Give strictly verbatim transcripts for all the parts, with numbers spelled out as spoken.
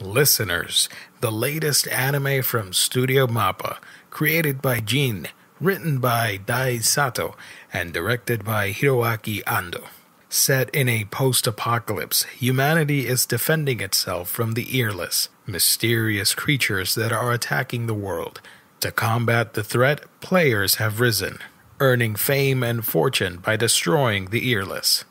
Listeners, the latest anime from Studio MAPPA, created by Jin, written by Dai Sato, and directed by Hiroaki Ando. Set in a post-apocalypse, humanity is defending itself from the earless, mysterious creatures that are attacking the world. To combat the threat, players have risen, earning fame and fortune by destroying the earless.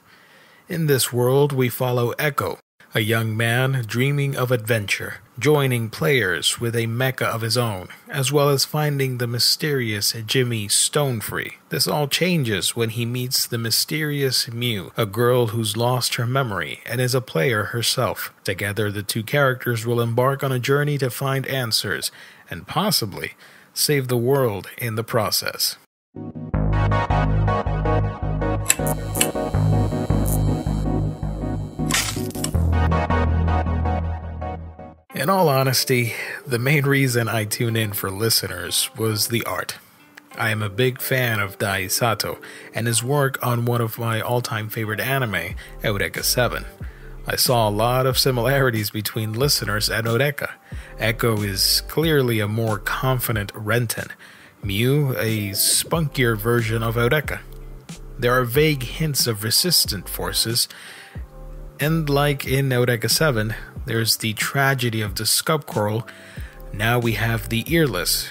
In this world, we follow Echo, a young man dreaming of adventure, joining players with a mecha of his own, as well as finding the mysterious Jimmy Stonefree. This all changes when he meets the mysterious Mew, a girl who's lost her memory and is a player herself. Together, the two characters will embark on a journey to find answers and possibly save the world in the process. In all honesty, the main reason I tune in for Listeners was the art. I am a big fan of Dai Sato and his work on one of my all-time favorite anime, Eureka seven. I saw a lot of similarities between Listeners and Eureka. Echo is clearly a more confident Renton, Mew a spunkier version of Eureka. There are vague hints of resistant forces, and like in Eureka seven, there's the tragedy of the Scub Coral. Now we have the Earless,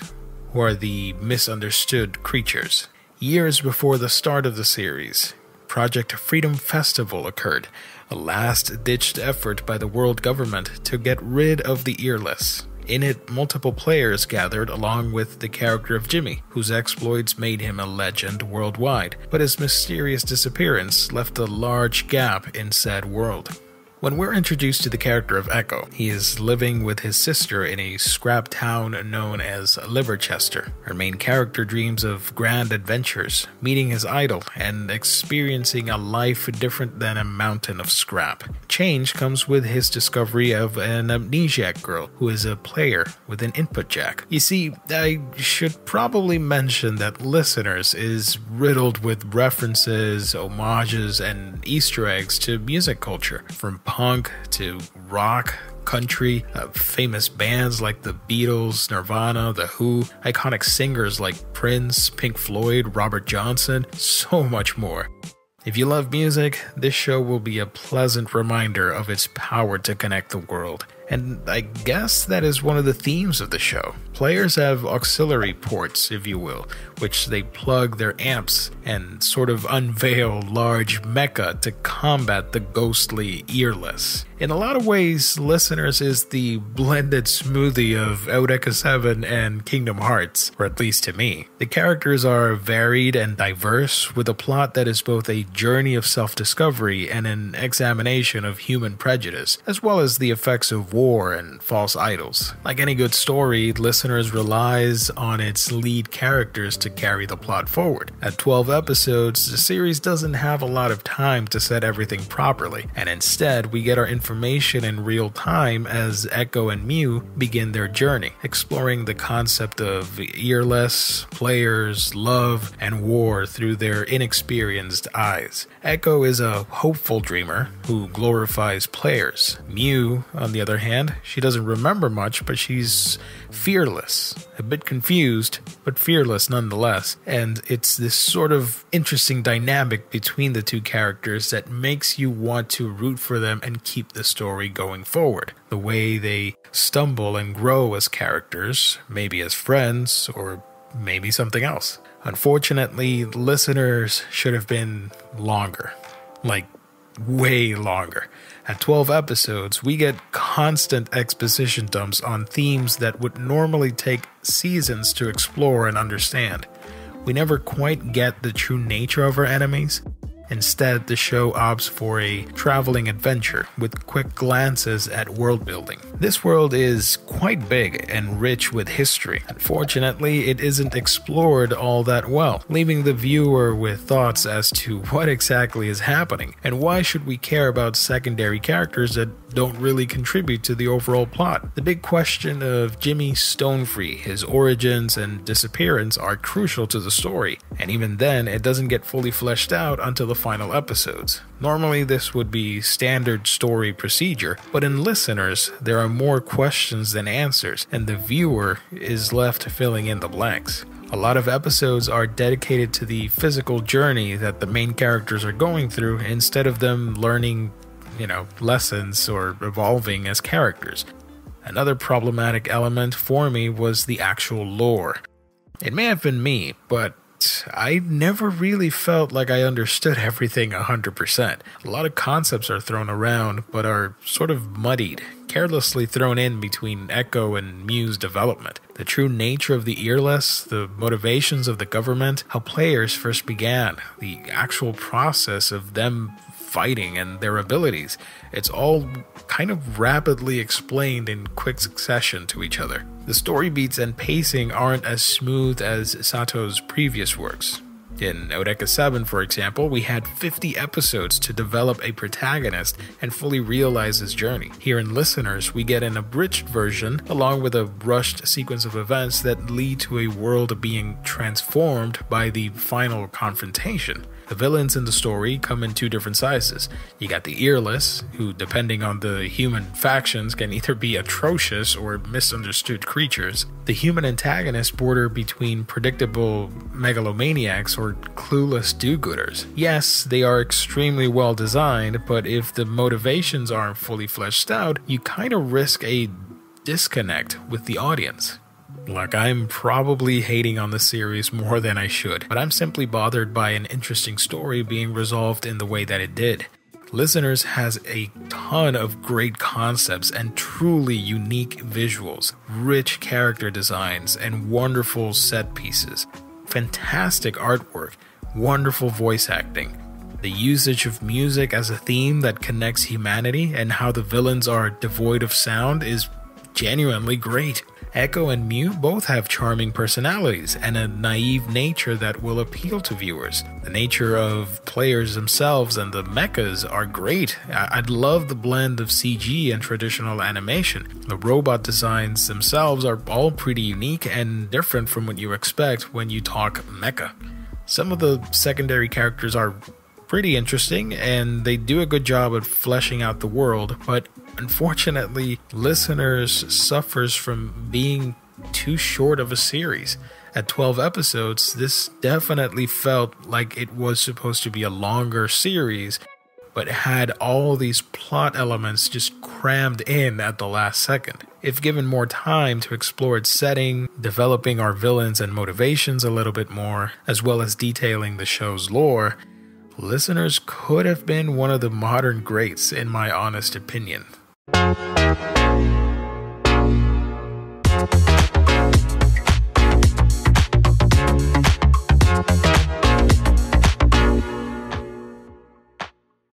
who are the misunderstood creatures. Years before the start of the series, Project Freedom Festival occurred, a last-ditched effort by the world government to get rid of the Earless. In it, multiple players gathered along with the character of Jimmy, whose exploits made him a legend worldwide, but his mysterious disappearance left a large gap in said world. When we're introduced to the character of Echo, he is living with his sister in a scrap town known as Liverchester. Our main character dreams of grand adventures, meeting his idol, and experiencing a life different than a mountain of scrap. Change comes with his discovery of an amnesiac girl who is a player with an input jack. You see, I should probably mention that Listeners is riddled with references, homages, and Easter eggs to music culture, from punk to rock, country, uh, famous bands like the Beatles, Nirvana, The Who, iconic singers like Prince, Pink Floyd, Robert Johnson, so much more. If you love music, this show will be a pleasant reminder of its power to connect the world. And I guess that is one of the themes of the show. Players have auxiliary ports, if you will, which they plug their amps and sort of unveil large mecha to combat the ghostly earless. In a lot of ways, Listeners is the blended smoothie of Eureka seven and Kingdom Hearts, or at least to me. The characters are varied and diverse, with a plot that is both a journey of self-discovery and an examination of human prejudice, as well as the effects of war. War and false idols. Like any good story, Listeners relies on its lead characters to carry the plot forward. At twelve episodes, the series doesn't have a lot of time to set everything properly, and instead we get our information in real time as Echo and Mew begin their journey, exploring the concept of earless, players, love, and war through their inexperienced eyes. Echo is a hopeful dreamer who glorifies players. Mew, on the other hand, hand. She doesn't remember much, but she's fearless, a bit confused, but fearless nonetheless. And it's this sort of interesting dynamic between the two characters that makes you want to root for them and keep the story going forward. The way they stumble and grow as characters, maybe as friends, or maybe something else. Unfortunately, Listeners should have been longer. Like, way longer. At twelve episodes, we get constant exposition dumps on themes that would normally take seasons to explore and understand. We never quite get the true nature of our enemies. Instead, the show opts for a traveling adventure with quick glances at world building. This world is quite big and rich with history. Unfortunately, it isn't explored all that well, leaving the viewer with thoughts as to what exactly is happening and why should we care about secondary characters that don't really contribute to the overall plot. The big question of Jimmy Stonefree, his origins and disappearance, are crucial to the story, and even then it doesn't get fully fleshed out until the final episodes. Normally this would be standard story procedure, but in Listeners there are more questions than answers, and the viewer is left filling in the blanks. A lot of episodes are dedicated to the physical journey that the main characters are going through instead of them learning, you know, lessons or evolving as characters. Another problematic element for me was the actual lore. It may have been me, but I never really felt like I understood everything one hundred percent. A lot of concepts are thrown around, but are sort of muddied, carelessly thrown in between Echo and Mew's development. The true nature of the Earless, the motivations of the government, how players first began, the actual process of them fighting and their abilities. It's all kind of rapidly explained in quick succession to each other. The story beats and pacing aren't as smooth as Sato's previous works. In Eureka seven, for example, we had fifty episodes to develop a protagonist and fully realize his journey. Here in Listeners, we get an abridged version along with a rushed sequence of events that lead to a world being transformed by the final confrontation. The villains in the story come in two different sizes. You got the Earless, who depending on the human factions can either be atrocious or misunderstood creatures. The human antagonists border between predictable megalomaniacs or clueless do-gooders. Yes, they are extremely well designed, but if the motivations aren't fully fleshed out, you kind of risk a disconnect with the audience. Look, I'm probably hating on the series more than I should, but I'm simply bothered by an interesting story being resolved in the way that it did. Listeners has a ton of great concepts and truly unique visuals, rich character designs, and wonderful set pieces. Fantastic artwork, wonderful voice acting. The usage of music as a theme that connects humanity and how the villains are devoid of sound is genuinely great. Echo and Mew both have charming personalities and a naive nature that will appeal to viewers. The nature of players themselves and the mechas are great. I'd love the blend of C G and traditional animation. The robot designs themselves are all pretty unique and different from what you expect when you talk mecha. Some of the secondary characters are pretty interesting and they do a good job at fleshing out the world, but unfortunately, Listeners suffers from being too short of a series. At twelve episodes, this definitely felt like it was supposed to be a longer series, but had all these plot elements just crammed in at the last second. If given more time to explore its setting, developing our villains and motivations a little bit more, as well as detailing the show's lore, Listeners could have been one of the modern greats, in my honest opinion.